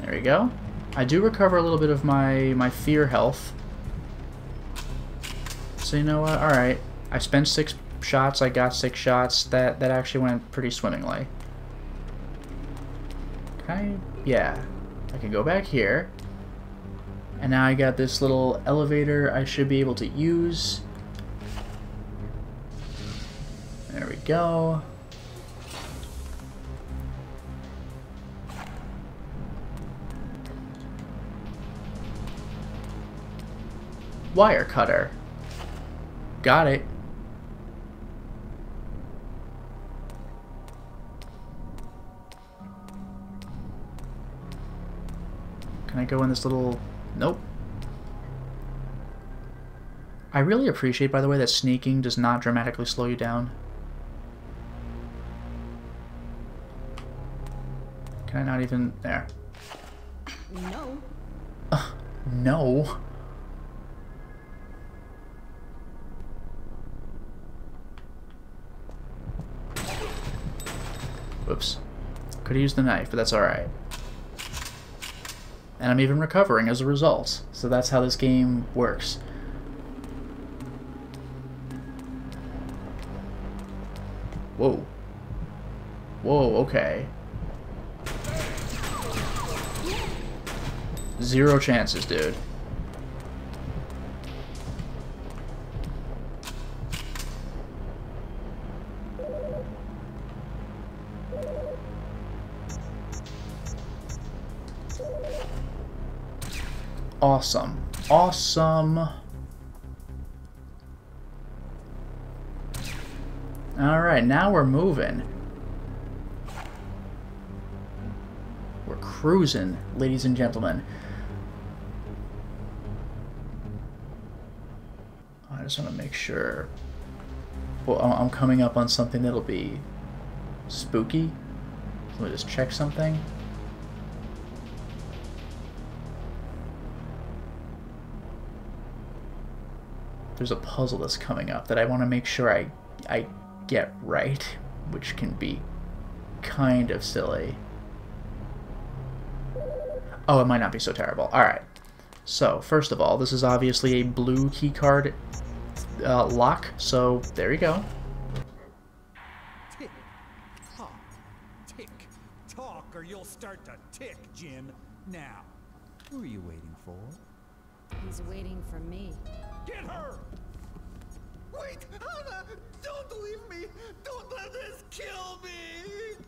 There we go. I do recover a little bit of my, my fear health. So you know what? Alright. I spent six shots, I got six shots. That that actually went pretty swimmingly. Okay, yeah. I can go back here. And now I got this little elevator I should be able to use. There we go. Wire cutter. Got it. Can I go in this little... Nope. I really appreciate, by the way, that sneaking does not dramatically slow you down. Can I not even... There. No. Uh, no. Whoops. Could have used the knife, but that's alright. And I'm even recovering as a result. So that's how this game works. Whoa. Whoa, okay. Zero chances, dude. Awesome. Awesome. Alright, now we're moving. We're cruising, ladies and gentlemen. I just want to make sure... Well, I'm coming up on something that'll be spooky. Let me just check something. There's a puzzle that's coming up that I want to make sure I I get right, which can be kind of silly. Oh, it might not be so terrible. Alright. So, first of all, this is obviously a blue keycard uh, lock, so there you go. Tick, tock, tick, tock, or you'll start to tick, Jim. Now, who are you waiting for? He's waiting for me. Get her! Wait, Anna! Don't leave me! Don't let this kill me!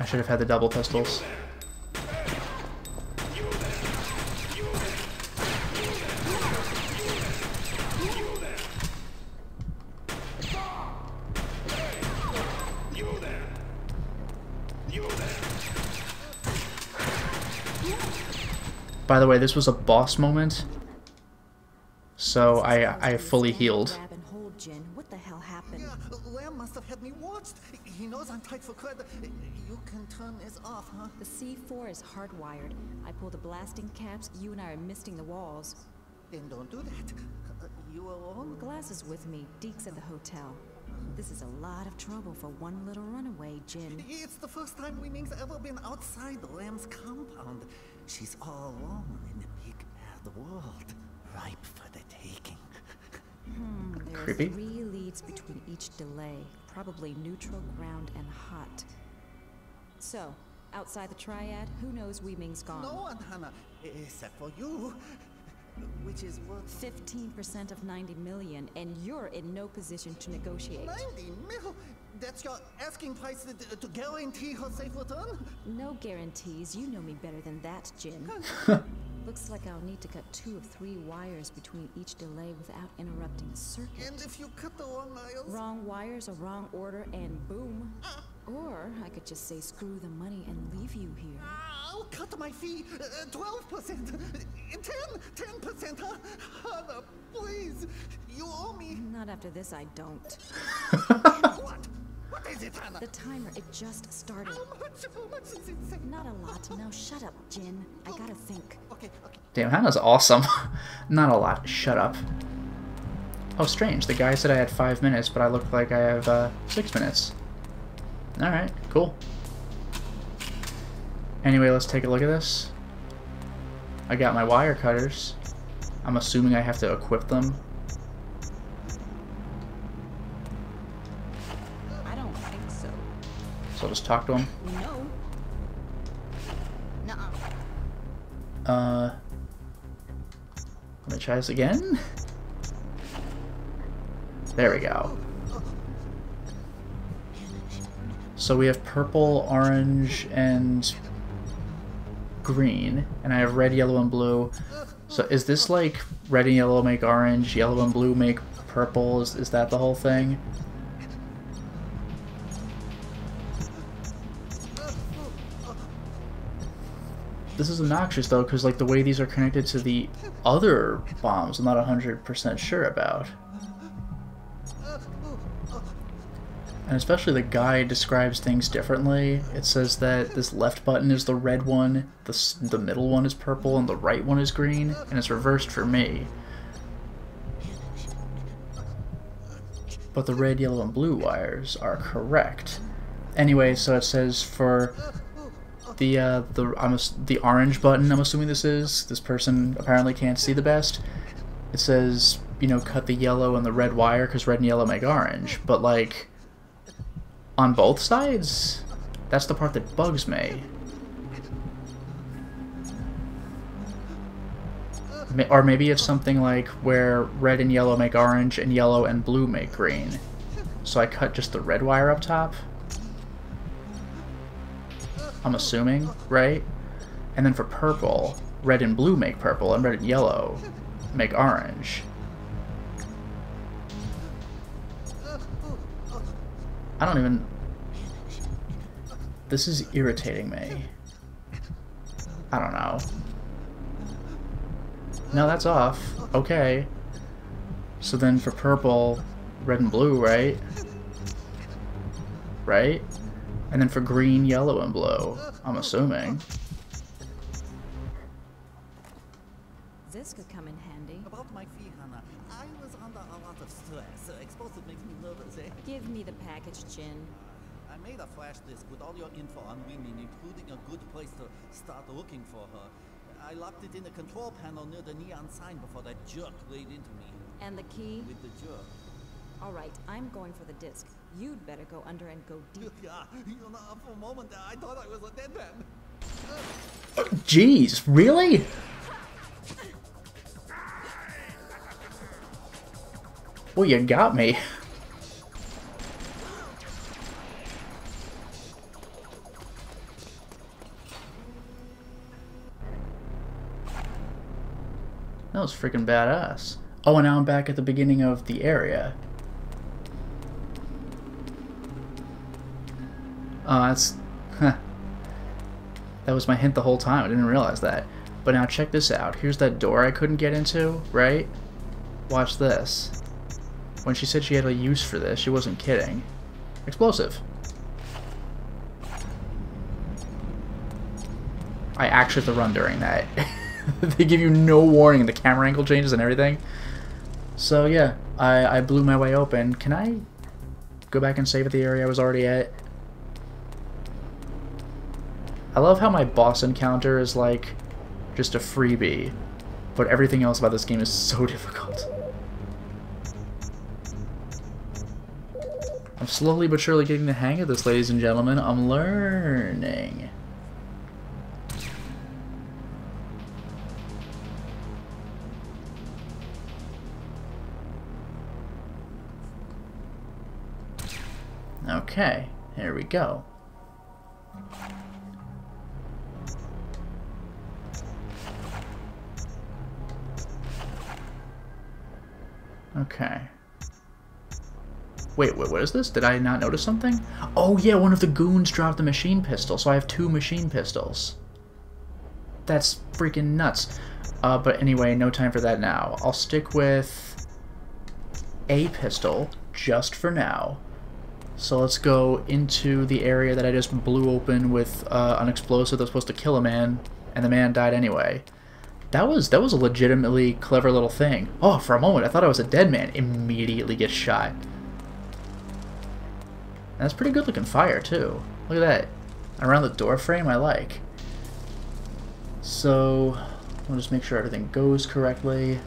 I should have had the double pistols. By the way, this was a boss moment. So I I fully healed. What the hell happened? Lam must have had me watched. He knows I'm tight for credit. You can turn this off, huh? The C four is hardwired. I pull the blasting caps. You and I are misting the walls. Then don't do that. You alone? Glasses with me. Deeks at the hotel. This is a lot of trouble for one little runaway, Jin. It's the first time Wee Ming's ever been outside Lam's compound. She's all alone in the big bad world. Ripe for the taking. Creepy. Three leads between each delay, probably neutral ground and hot. So, outside the triad, who knows Wee Ming's gone? No one, Hannah, except for you, which is worth fifteen percent of ninety million, and you're in no position to negotiate. ninety mil? That's your asking price to, to guarantee her safe return? No guarantees. You know me better than that, Jim. Looks like I'll need to cut two of three wires between each delay without interrupting the circuit. And if you cut the wrong wires? Wrong wires, a wrong order, and boom. Uh. Or I could just say screw the money and leave you here. I'll cut my fee. twelve percent, ten percent, huh? Hannah, please. You owe me. Not after this, I don't. What? What is it, Hannah? The timer, it just started. How much, how much is it? Not a lot. Now shut up, Jin. I gotta think. Okay, okay. Damn, Hannah's awesome. Not a lot. Shut up. Oh, strange. The guy said I had five minutes, but I look like I have uh, six minutes. Alright, cool. Anyway, let's take a look at this. I got my wire cutters. I'm assuming I have to equip them. I don't think so. So I'll just talk to him. No. Nuh-uh. Uh, let me try this again. There we go. So we have purple, orange, and green, and I have red, yellow, and blue. So is this like red and yellow make orange, yellow and blue make purple? Is, is that the whole thing? This is obnoxious though, because like the way these are connected to the other bombs, I'm not one hundred percent sure about. And especially the guy describes things differently. It says that this left button is the red one, the, the middle one is purple, and the right one is green, and it's reversed for me. But the red, yellow, and blue wires are correct. Anyway, so it says for the uh, the I'm the orange button, I'm assuming this is, this person apparently can't see the best, it says, you know, cut the yellow and the red wire because red and yellow make orange, but like, on both sides? That's the part that bugs me. Or maybe it's something like where red and yellow make orange and yellow and blue make green. So I cut just the red wire up top? I'm assuming, right? And then for purple, red and blue make purple and red and yellow make orange. I don't even... This is irritating me. I don't know. No, that's off. Okay. So then for purple, red and blue, right? Right? And then for green, yellow, and blue, I'm assuming. This could come in handy. About my fee, Hannah. I was under a lot of stress. Explosive makes me nervous, eh? Give me the package, Jin. I made a flash disk with all your info on Wee Ming, including a good place to start looking for her. I locked it in the control panel near the neon sign before that jerk laid into me. And the key? With the jerk. All right, I'm going for the disk. You'd better go under and go deep. Yeah, you know, for a moment, I thought I was a dead man. Uh. Jeez, really? Well, you got me. That was freaking badass. Oh, and now I'm back at the beginning of the area. Uh, that's... Huh. That was my hint the whole time. I didn't realize that. But now check this out. Here's that door I couldn't get into, right? Watch this. When she said she had a use for this, she wasn't kidding. Explosive. I actually have to run during that. They give you no warning. The camera angle changes and everything. So yeah, I, I blew my way open. Can I go back and save at the area I was already at? I love how my boss encounter is like just a freebie, but everything else about this game is so difficult. I'm slowly but surely getting the hang of this, ladies and gentlemen. I'm learning. Okay, here we go. Okay. Wait, wait, what is this? Did I not notice something? Oh yeah, one of the goons dropped the machine pistol, so I have two machine pistols. That's freaking nuts. Uh, but anyway, no time for that now. I'll stick with a pistol just for now. So let's go into the area that I just blew open with uh, an explosive that's supposed to kill a man, and the man died anyway. That was that was a legitimately clever little thing. Oh, for a moment, I thought I was a dead man. Immediately get shot. That's pretty good looking fire too. Look at that. Around the door frame I like. So I'll just make sure everything goes correctly.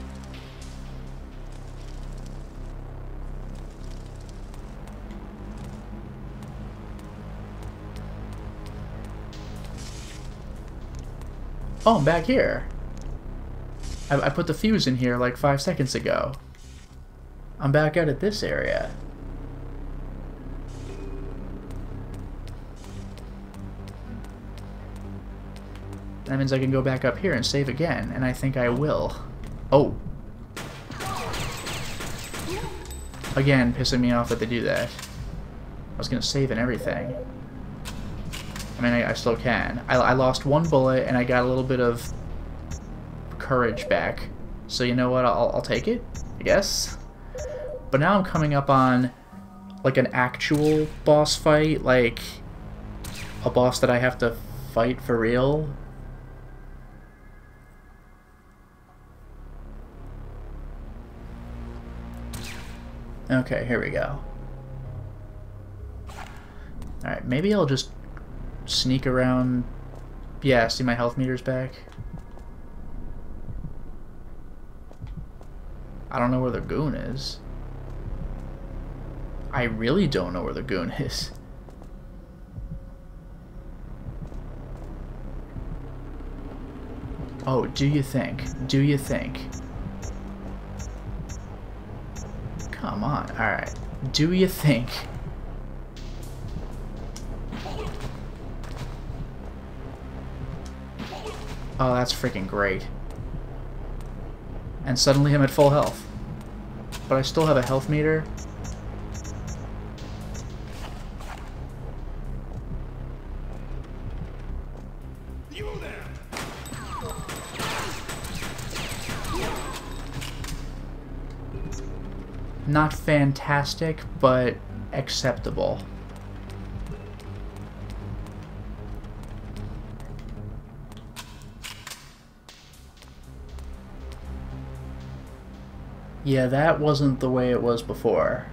Oh, I'm back here. I, I put the fuse in here like five seconds ago. I'm back out at this area. That means I can go back up here and save again, and I think I will. Oh. Again, pissing me off that they do that. I was gonna save and everything. I mean, I, I still can. I, I lost one bullet, and I got a little bit of courage back. So you know what, I'll, I'll take it, I guess. But now I'm coming up on, like, an actual boss fight, like, a boss that I have to fight for real. Okay, here we go. Alright, maybe I'll just sneak around. Yeah, see my health meter's back. I don't know where the goon is. I really don't know where the goon is. Oh, do you think? Do you think? Come on, alright. Do you think? Oh, that's freaking great. And suddenly I'm at full health. But I still have a health meter. You there. Not fantastic, but acceptable. Yeah, that wasn't the way it was before.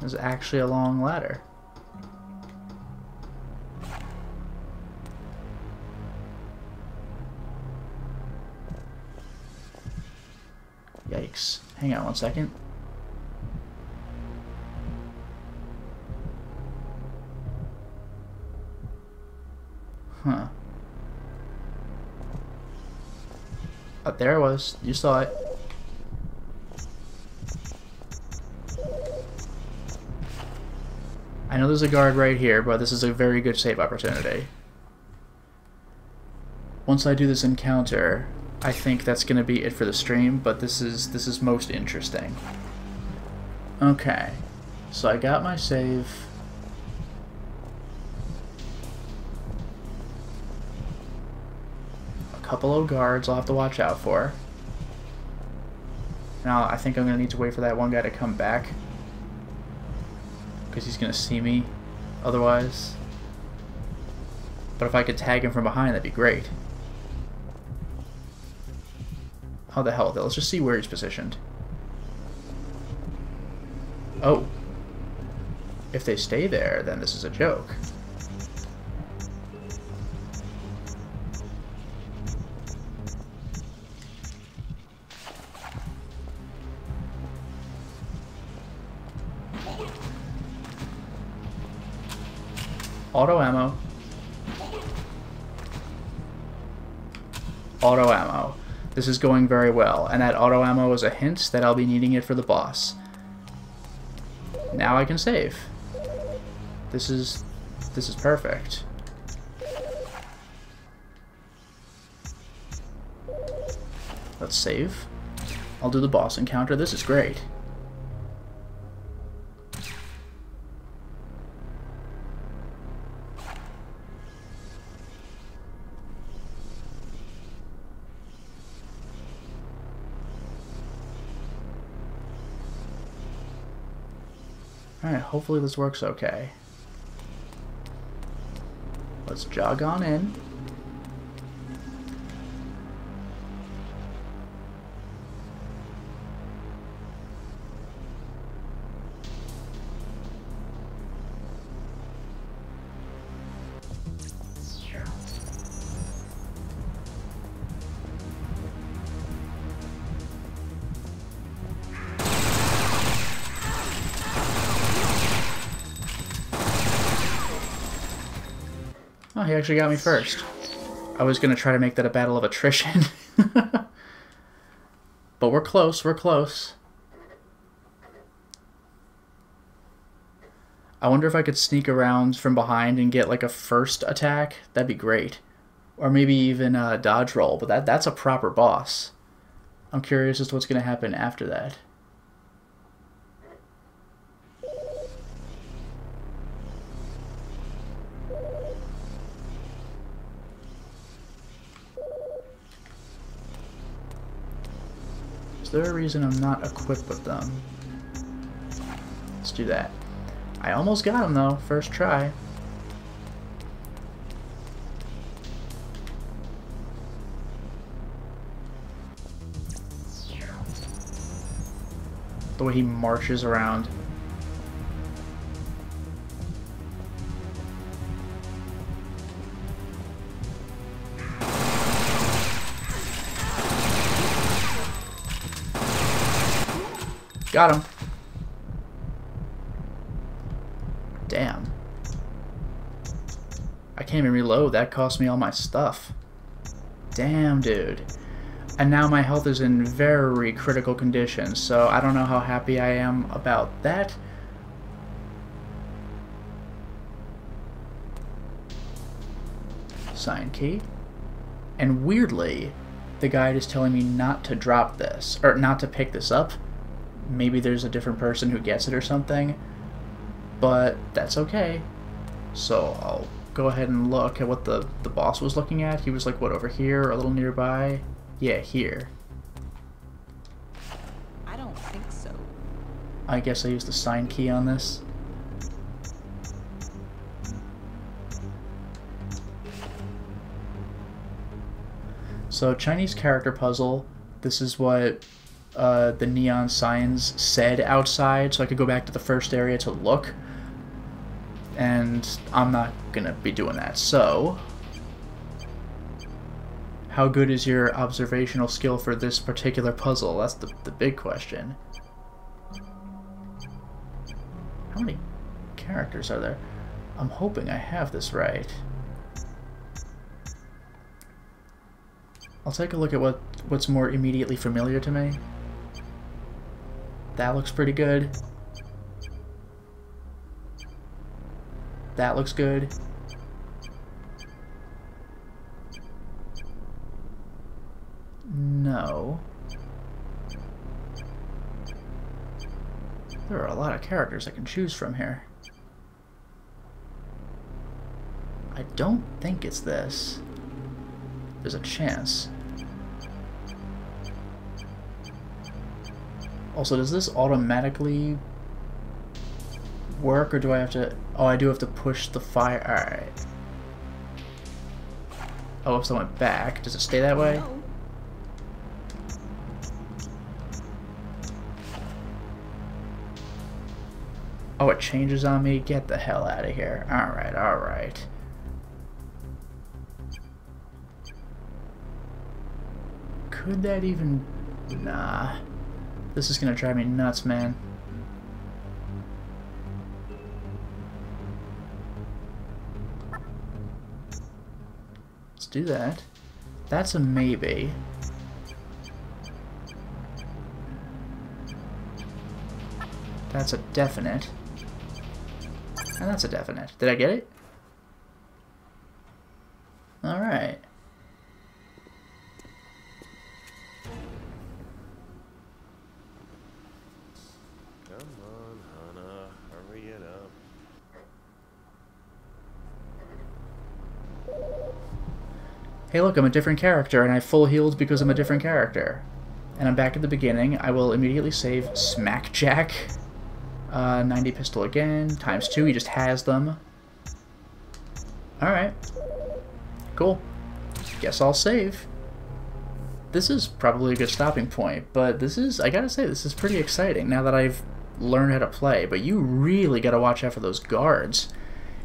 There's actually a long ladder. Yikes. Hang on one second. Huh. Oh, there it was. You saw it. I know there's a guard right here, but this is a very good save opportunity. Once I do this encounter, I think that's gonna be it for the stream, but this is this is most interesting. Okay. So I got my save. Couple of guards I'll have to watch out for. Now I think I'm gonna need to wait for that one guy to come back because he's gonna see me otherwise. But if I could tag him from behind, that'd be great. How the hell with it? Let's just see where he's positioned. Oh. If they stay there, then this is a joke. Auto ammo. Auto ammo. This is going very well, and that auto ammo is a hint that I'll be needing it for the boss. Now I can save. This is this is perfect. Let's save. I'll do the boss encounter. This is great. Alright, hopefully this works okay. Let's jog on in. Oh, he actually got me first. I was going to try to make that a battle of attrition. But we're close, we're close. I wonder if I could sneak around from behind and get like a first attack. That'd be great. Or maybe even a dodge roll, but that that's a proper boss. I'm curious as to what's going to happen after that. Is there a reason I'm not equipped with them? Let's do that. I almost got him though, first try. The way he marches around. Got him. Damn. I can't even reload. That cost me all my stuff. Damn, dude. And now my health is in very critical condition, so I don't know how happy I am about that. Sign key. And weirdly, the guide is telling me not to drop this, or not to pick this up. Maybe there's a different person who gets it or something, but that's okay. So I'll go ahead and look at what the, the boss was looking at. He was like, what, over here or a little nearby? Yeah, here. I don't think so. I guess I used the sign key on this. So Chinese character puzzle, this is what Uh, the neon signs said outside, so I could go back to the first area to look, and I'm not gonna be doing that. So how good is your observational skill for this particular puzzle? That's the, the big question. How many characters are there? I'm hoping I have this right. I'll take a look at what what's more immediately familiar to me. That looks pretty good. That looks good. No. There are a lot of characters I can choose from here. I don't think it's this. There's a chance. Also, does this automatically work, or do I have to... Oh, I do have to push the fire. Alright. Oh, if so I went back, does it stay that way? No. Oh, it changes on me? Get the hell out of here. Alright, alright. Could that even... Nah. This is gonna drive me nuts, man. Let's do that. That's a maybe. That's a definite. And that's a definite. Did I get it? Alright. Come on, Hannah. Hurry it up. Hey look, I'm a different character and I full healed because I'm a different character. And I'm back at the beginning. I will immediately save Smack Jack. Uh, ninety pistol again, times two, he just has them. Alright. Cool. Guess I'll save. This is probably a good stopping point, but this is, I gotta say, this is pretty exciting now that I've learned how to play, but you really gotta watch out for those guards.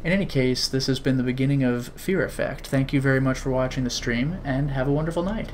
In any case, this has been the beginning of Fear Effect. Thank you very much for watching the stream, and have a wonderful night.